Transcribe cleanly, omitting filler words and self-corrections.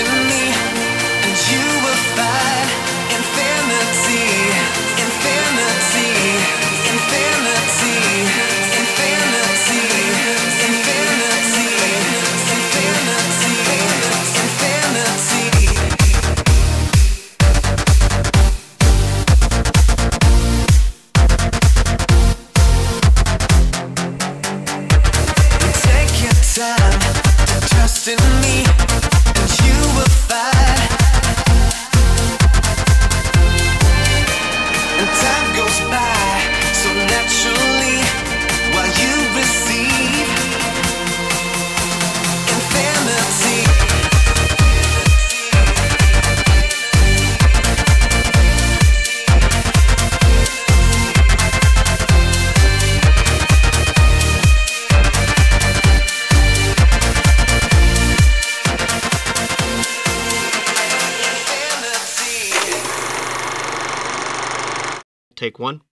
to me, and you will find infinity, infinity, infinity, infinity, infinity, infinity, infinity. Take your time to trust in me, and you will find. Time goes by so naturally while you receive infinity. Take one.